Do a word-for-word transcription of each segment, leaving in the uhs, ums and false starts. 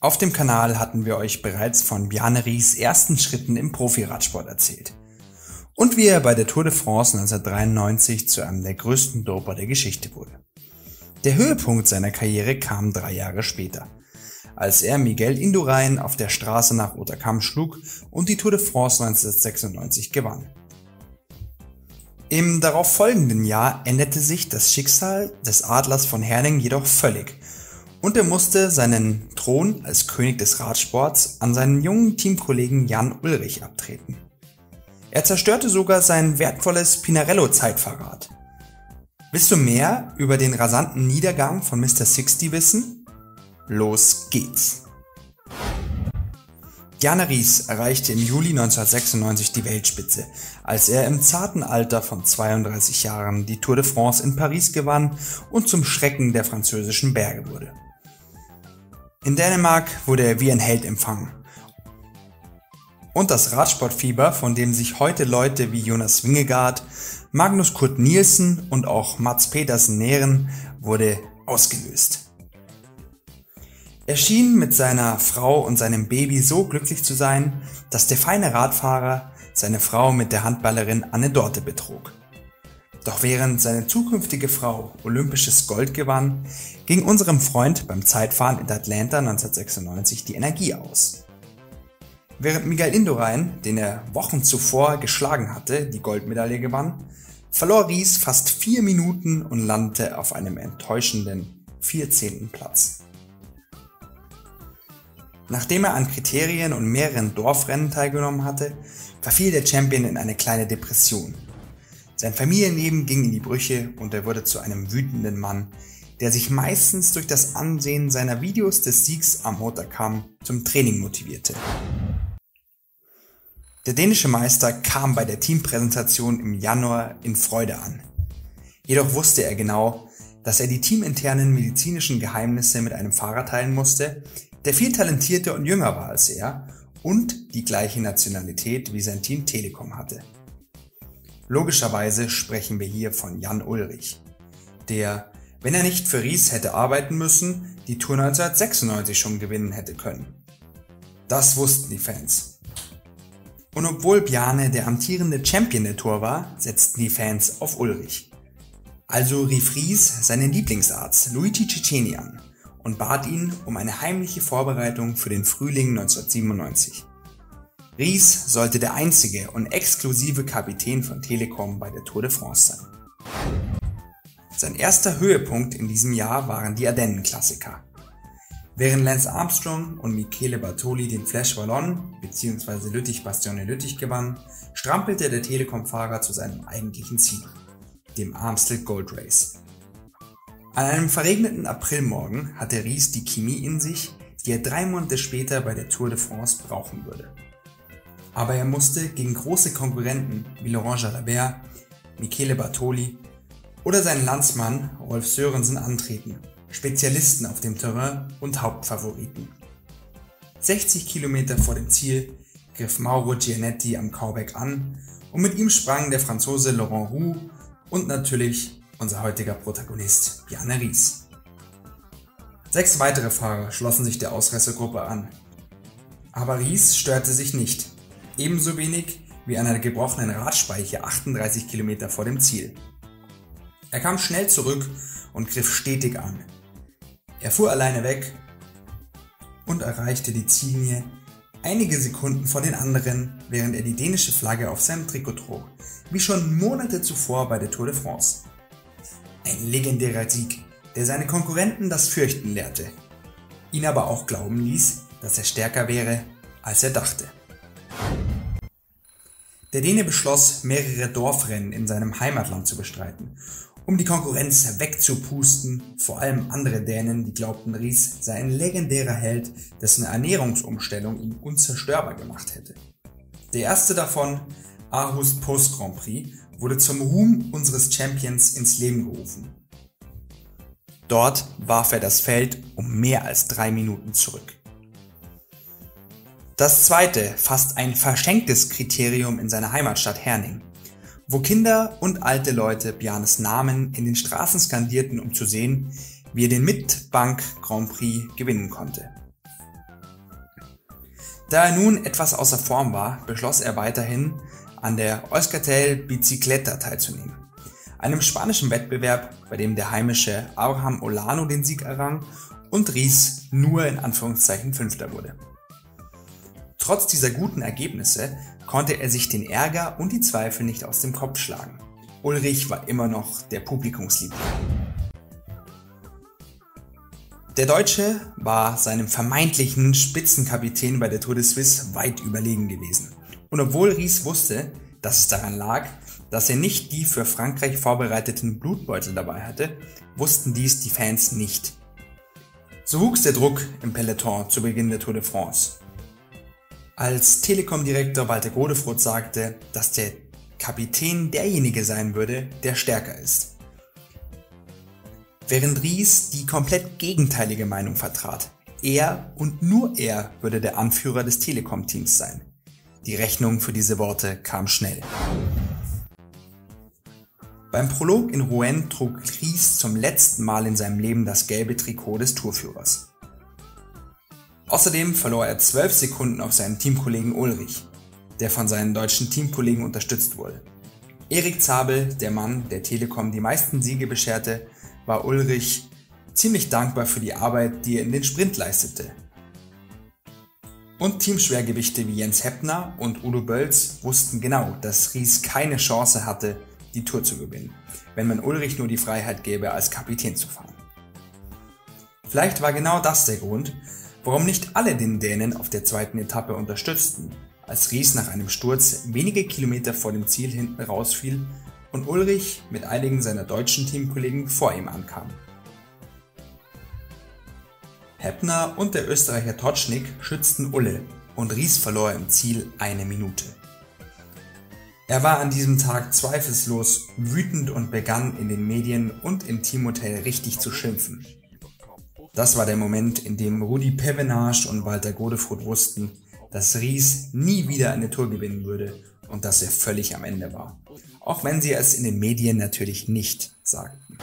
Auf dem Kanal hatten wir euch bereits von Bjarne Riis ersten Schritten im Profi-Radsport erzählt und wie er bei der Tour de France neunzehnhundertdreiundneunzig zu einem der größten Doper der Geschichte wurde. Der Höhepunkt seiner Karriere kam drei Jahre später, als er Miguel Indurain auf der Straße nach Hautacam schlug und die Tour de France neunzehnhundertsechsundneunzig gewann. Im darauffolgenden Jahr änderte sich das Schicksal des Adlers von Herning jedoch völlig und er musste seinen Thron als König des Radsports an seinen jungen Teamkollegen Jan Ullrich abtreten. Er zerstörte sogar sein wertvolles Pinarello-Zeitfahrrad. Willst du mehr über den rasanten Niedergang von Mister sechzig wissen? Los geht's! Bjarne Riis erreichte im Juli neunzehnhundertsechsundneunzig die Weltspitze, als er im zarten Alter von zweiunddreißig Jahren die Tour de France in Paris gewann und zum Schrecken der französischen Berge wurde. In Dänemark wurde er wie ein Held empfangen. Und das Radsportfieber, von dem sich heute Leute wie Jonas Vingegaard, Magnus Cort Nielsen und auch Mats Pedersen nähren, wurde ausgelöst. Er schien mit seiner Frau und seinem Baby so glücklich zu sein, dass der feine Radfahrer seine Frau mit der Handballerin Anne Dorthe betrog. Doch während seine zukünftige Frau olympisches Gold gewann, ging unserem Freund beim Zeitfahren in Atlanta neunzehnhundertsechsundneunzig die Energie aus. Während Miguel Indurain, den er Wochen zuvor geschlagen hatte, die Goldmedaille gewann, verlor Riis fast vier Minuten und landete auf einem enttäuschenden vierzehnten Platz. Nachdem er an Kriterien und mehreren Dorfrennen teilgenommen hatte, verfiel der Champion in eine kleine Depression. Sein Familienleben ging in die Brüche und er wurde zu einem wütenden Mann, der sich meistens durch das Ansehen seiner Videos des Siegs am Hautacam zum Training motivierte. Der dänische Meister kam bei der Teampräsentation im Januar in Freude an. Jedoch wusste er genau, dass er die teaminternen medizinischen Geheimnisse mit einem Fahrer teilen musste, der viel talentierter und jünger war als er und die gleiche Nationalität wie sein Team Telekom hatte. Logischerweise sprechen wir hier von Jan Ullrich, der, wenn er nicht für Riis hätte arbeiten müssen, die Tour neunzehnhundertsechsundneunzig schon gewinnen hätte können. Das wussten die Fans. Und obwohl Bjarne der amtierende Champion der Tour war, setzten die Fans auf Ullrich. Also rief Riis seinen Lieblingsarzt Luigi Ciccini an und bat ihn um eine heimliche Vorbereitung für den Frühling neunzehnhundertsiebenundneunzig. Riis sollte der einzige und exklusive Kapitän von Telekom bei der Tour de France sein. Sein erster Höhepunkt in diesem Jahr waren die Ardennen-Klassiker. Während Lance Armstrong und Michele Bartoli den Flèche Wallonne bzw. Lüttich-Bastione-Lüttich gewannen, strampelte der Telekom-Fahrer zu seinem eigentlichen Ziel, dem Amstel Gold Race. An einem verregneten Aprilmorgen hatte Riis die Chemie in sich, die er drei Monate später bei der Tour de France brauchen würde. Aber er musste gegen große Konkurrenten wie Laurent Jalabert, Michele Bartoli oder seinen Landsmann Rolf Sörensen antreten, Spezialisten auf dem Terrain und Hauptfavoriten. sechzig Kilometer vor dem Ziel griff Mauro Gianetti am Cauback an und mit ihm sprangen der Franzose Laurent Roux und natürlich unser heutiger Protagonist Bjarne Riis. Sechs weitere Fahrer schlossen sich der Ausreißergruppe an. Aber Riis störte sich nicht, ebenso wenig wie an einer gebrochenen Radspeiche achtunddreißig Kilometer vor dem Ziel. Er kam schnell zurück und griff stetig an. Er fuhr alleine weg und erreichte die Ziellinie einige Sekunden vor den anderen, während er die dänische Flagge auf seinem Trikot trug, wie schon Monate zuvor bei der Tour de France. Ein legendärer Sieg, der seine Konkurrenten das Fürchten lehrte, ihn aber auch glauben ließ, dass er stärker wäre, als er dachte. Der Däne beschloss, mehrere Dorfrennen in seinem Heimatland zu bestreiten, um die Konkurrenz wegzupusten, vor allem andere Dänen, die glaubten, Riis sei ein legendärer Held, dessen Ernährungsumstellung ihn unzerstörbar gemacht hätte. Der erste davon, Aarhus Post Grand Prix, wurde zum Ruhm unseres Champions ins Leben gerufen. Dort warf er das Feld um mehr als drei Minuten zurück. Das zweite, fast ein verschenktes Kriterium in seiner Heimatstadt Herning, wo Kinder und alte Leute Bjarnes Namen in den Straßen skandierten, um zu sehen, wie er den Midtbank Grand Prix gewinnen konnte. Da er nun etwas außer Form war, beschloss er weiterhin, an der Euskaltel Bicicleta teilzunehmen, einem spanischen Wettbewerb, bei dem der heimische Abraham Olano den Sieg errang und Riis nur in Anführungszeichen Fünfter wurde. Trotz dieser guten Ergebnisse konnte er sich den Ärger und die Zweifel nicht aus dem Kopf schlagen. Ullrich war immer noch der Publikumsliebling. Der Deutsche war seinem vermeintlichen Spitzenkapitän bei der Tour de Suisse weit überlegen gewesen. Und obwohl Riis wusste, dass es daran lag, dass er nicht die für Frankreich vorbereiteten Blutbeutel dabei hatte, wussten dies die Fans nicht. So wuchs der Druck im Peloton zu Beginn der Tour de France. Als Telekom-Direktor Walter Godefroot sagte, dass der Kapitän derjenige sein würde, der stärker ist. Während Riis die komplett gegenteilige Meinung vertrat, er und nur er würde der Anführer des Telekom-Teams sein. Die Rechnung für diese Worte kam schnell. Beim Prolog in Rouen trug Riis zum letzten Mal in seinem Leben das gelbe Trikot des Tourführers. Außerdem verlor er zwölf Sekunden auf seinen Teamkollegen Ullrich, der von seinen deutschen Teamkollegen unterstützt wurde. Erik Zabel, der Mann, der Telekom die meisten Siege bescherte, war Ullrich ziemlich dankbar für die Arbeit, die er in den Sprint leistete. Und Teamschwergewichte wie Jens Heppner und Udo Bölz wussten genau, dass Riis keine Chance hatte, die Tour zu gewinnen, wenn man Ullrich nur die Freiheit gäbe, als Kapitän zu fahren. Vielleicht war genau das der Grund, warum nicht alle den Dänen auf der zweiten Etappe unterstützten, als Riis nach einem Sturz wenige Kilometer vor dem Ziel hinten rausfiel und Ullrich mit einigen seiner deutschen Teamkollegen vor ihm ankam. Heppner und der Österreicher Totschnig schützten Ulle und Riis verlor im Ziel eine Minute. Er war an diesem Tag zweifellos wütend und begann in den Medien und im Teamhotel richtig zu schimpfen. Das war der Moment, in dem Rudi Pevenage und Walter Godefroot wussten, dass Riis nie wieder eine Tour gewinnen würde und dass er völlig am Ende war. Auch wenn sie es in den Medien natürlich nicht sagten.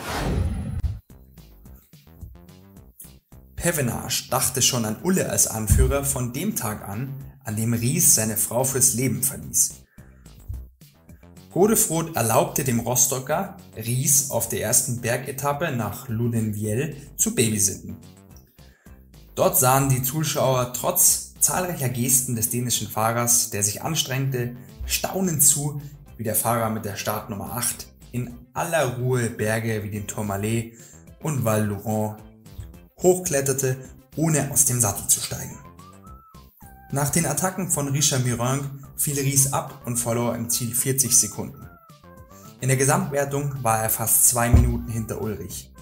Pevenage dachte schon an Ulle als Anführer von dem Tag an, an dem Riis seine Frau fürs Leben verließ. Godefroot erlaubte dem Rostocker, Riis auf der ersten Bergetappe nach Lunéville zu babysitten. Dort sahen die Zuschauer trotz zahlreicher Gesten des dänischen Fahrers, der sich anstrengte, staunend zu, wie der Fahrer mit der Startnummer acht in aller Ruhe Berge wie den Tourmalet und Val Louron hochkletterte, ohne aus dem Sattel zu steigen. Nach den Attacken von Richard Virenque fiel Riis ab und verlor im Ziel vierzig Sekunden. In der Gesamtwertung war er fast zwei Minuten hinter Ullrich.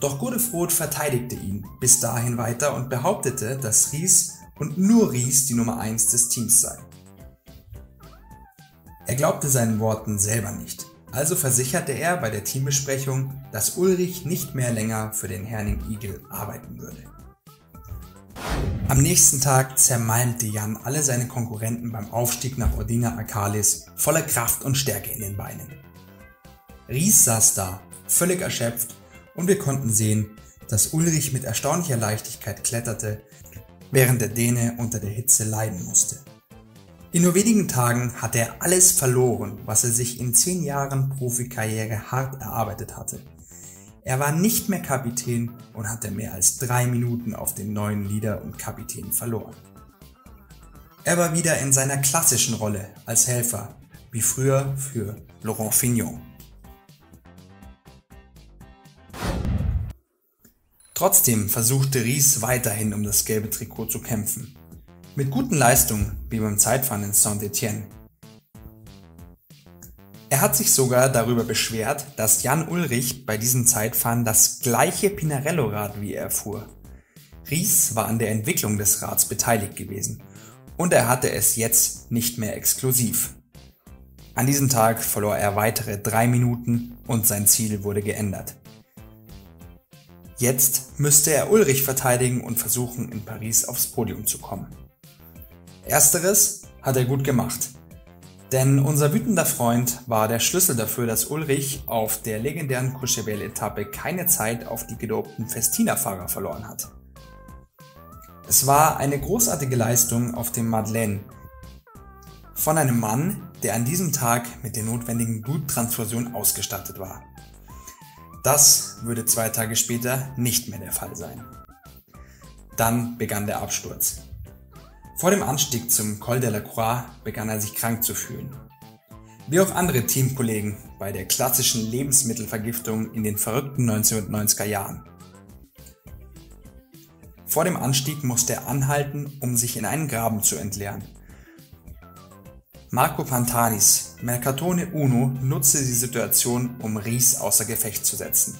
Doch Godefroot verteidigte ihn bis dahin weiter und behauptete, dass Riis und nur Riis die Nummer eins des Teams sei. Er glaubte seinen Worten selber nicht, also versicherte er bei der Teambesprechung, dass Ullrich nicht mehr länger für den Herning Igel arbeiten würde. Am nächsten Tag zermalmte Jan alle seine Konkurrenten beim Aufstieg nach Ordina Arcalis voller Kraft und Stärke in den Beinen. Riis saß da, völlig erschöpft, und wir konnten sehen, dass Ullrich mit erstaunlicher Leichtigkeit kletterte, während der Däne unter der Hitze leiden musste. In nur wenigen Tagen hatte er alles verloren, was er sich in zehn Jahren Profikarriere hart erarbeitet hatte. Er war nicht mehr Kapitän und hatte mehr als drei Minuten auf den neuen Leader und Kapitän verloren. Er war wieder in seiner klassischen Rolle als Helfer, wie früher für Laurent Fignon. Trotzdem versuchte Riis weiterhin um das gelbe Trikot zu kämpfen. Mit guten Leistungen, wie beim Zeitfahren in Saint-Étienne. Er hat sich sogar darüber beschwert, dass Jan Ullrich bei diesem Zeitfahren das gleiche Pinarello-Rad wie er fuhr. Riis war an der Entwicklung des Rads beteiligt gewesen und er hatte es jetzt nicht mehr exklusiv. An diesem Tag verlor er weitere drei Minuten und sein Ziel wurde geändert. Jetzt müsste er Ullrich verteidigen und versuchen, in Paris aufs Podium zu kommen. Ersteres hat er gut gemacht, denn unser wütender Freund war der Schlüssel dafür, dass Ullrich auf der legendären Courchevel-Etappe keine Zeit auf die gedopten Festina-Fahrer verloren hat. Es war eine großartige Leistung auf dem Madeleine. Von einem Mann, der an diesem Tag mit der notwendigen Bluttransfusion ausgestattet war. Das würde zwei Tage später nicht mehr der Fall sein. Dann begann der Absturz. Vor dem Anstieg zum Col de la Croix begann er sich krank zu fühlen. Wie auch andere Teamkollegen bei der klassischen Lebensmittelvergiftung in den verrückten neunzehnhundertneunziger Jahren. Vor dem Anstieg musste er anhalten, um sich in einen Graben zu entleeren. Marco Pantanis Mercatone Uno nutzte die Situation, um Riis außer Gefecht zu setzen.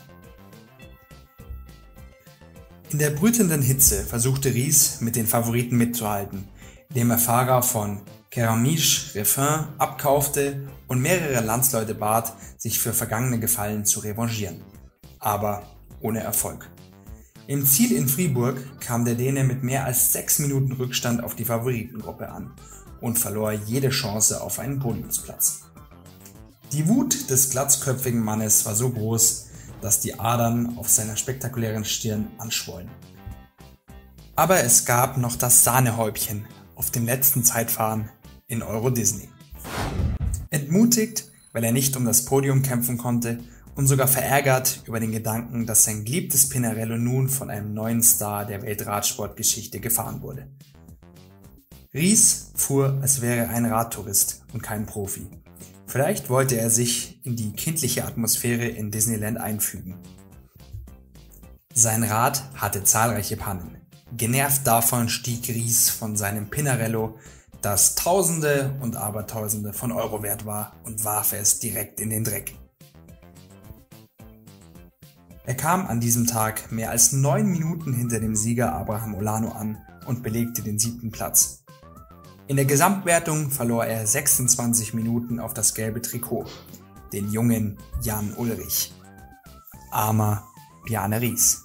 In der brütenden Hitze versuchte Riis mit den Favoriten mitzuhalten, indem er Fahrer von Kéramiche-Refin abkaufte und mehrere Landsleute bat, sich für vergangene Gefallen zu revanchieren, aber ohne Erfolg. Im Ziel in Fribourg kam der Däne mit mehr als sechs Minuten Rückstand auf die Favoritengruppe an und verlor jede Chance auf einen Podiumsplatz. Die Wut des glatzköpfigen Mannes war so groß, dass die Adern auf seiner spektakulären Stirn anschwollen. Aber es gab noch das Sahnehäubchen auf dem letzten Zeitfahren in Euro Disney. Entmutigt, weil er nicht um das Podium kämpfen konnte und sogar verärgert über den Gedanken, dass sein geliebtes Pinarello nun von einem neuen Star der Weltradsportgeschichte gefahren wurde. Riis fuhr, als wäre er ein Radtourist und kein Profi. Vielleicht wollte er sich in die kindliche Atmosphäre in Disneyland einfügen. Sein Rad hatte zahlreiche Pannen. Genervt davon stieg Riis von seinem Pinarello, das Tausende und Abertausende von Euro wert war, und warf es direkt in den Dreck. Er kam an diesem Tag mehr als neun Minuten hinter dem Sieger Abraham Olano an und belegte den siebten Platz. In der Gesamtwertung verlor er sechsundzwanzig Minuten auf das gelbe Trikot, den jungen Jan Ullrich. Armer Bjarne Riis.